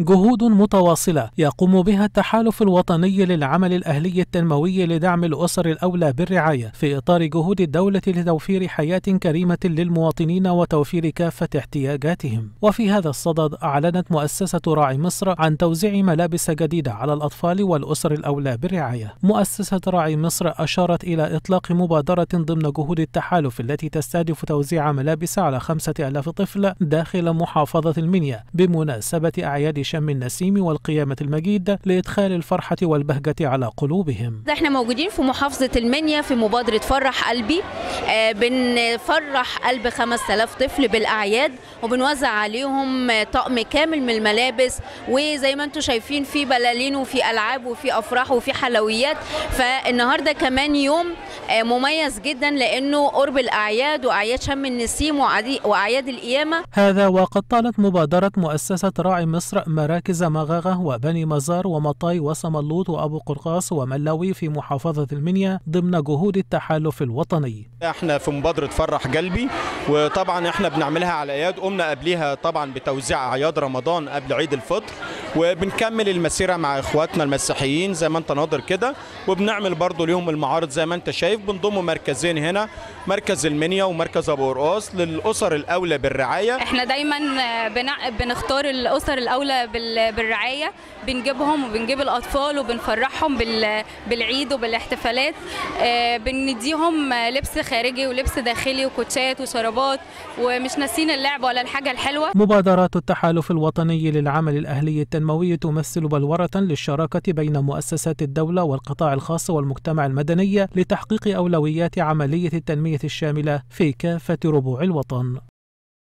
جهود متواصلة يقوم بها التحالف الوطني للعمل الأهلي التنموي لدعم الأسر الأولى بالرعاية في إطار جهود الدولة لتوفير حياة كريمة للمواطنين وتوفير كافة احتياجاتهم. وفي هذا الصدد أعلنت مؤسسة راعي مصر عن توزيع ملابس جديدة على الأطفال والأسر الأولى بالرعاية. مؤسسة راعي مصر أشارت إلى إطلاق مبادرة ضمن جهود التحالف التي تستهدف توزيع ملابس على 5000 طفل داخل محافظة المنيا بمناسبة أعياد شم النسيم والقيامة المجيد لإدخال الفرحة والبهجة على قلوبهم. احنا موجودين في محافظة المنيا في مبادرة فرح قلبي، بنفرح قلب 5000 طفل بالأعياد وبنوزع عليهم طقم كامل من الملابس، وزي ما انتم شايفين في بلالين وفي ألعاب وفي أفراح وفي حلويات. فالنهارده كمان يوم مميز جدا لأنه قرب الأعياد وأعياد شم النسيم وأعياد القيامة. هذا وقد طالت مبادرة مؤسسة راعي مصر مراكز مغاغة وبني مزار ومطاي وصملوط وأبو قرقاص وملاوي في محافظة المنيا ضمن جهود التحالف الوطني. احنا في مبادرة فرح قلبي، وطبعا احنا بنعملها على أعياد، قمنا قبليها طبعا بتوزيع أعياد رمضان قبل عيد الفطر، وبنكمل المسيرة مع إخواتنا المسيحيين زي ما انت ناظر كده، وبنعمل برضو ليهم المعارض زي ما انت شايف. بنضم مركزين هنا، مركز المنيا ومركز أبو قرقاص للأسر الأولى بالرعاية. احنا دايما بنختار الأسر الأولى بالرعاية، بنجيبهم وبنجيب الأطفال وبنفرحهم بالعيد وبالاحتفالات، بنديهم لبس خارجي ولبس داخلي وكوتشات وشرابات، ومش ناسين اللعب ولا الحاجة الحلوة. مبادرات التحالف الوطني للعمل الأهلي التنموي تمثل بلورة للشراكة بين مؤسسات الدولة والقطاع الخاص والمجتمع المدني لتحقيق أولويات عملية التنمية الشاملة في كافة ربوع الوطن.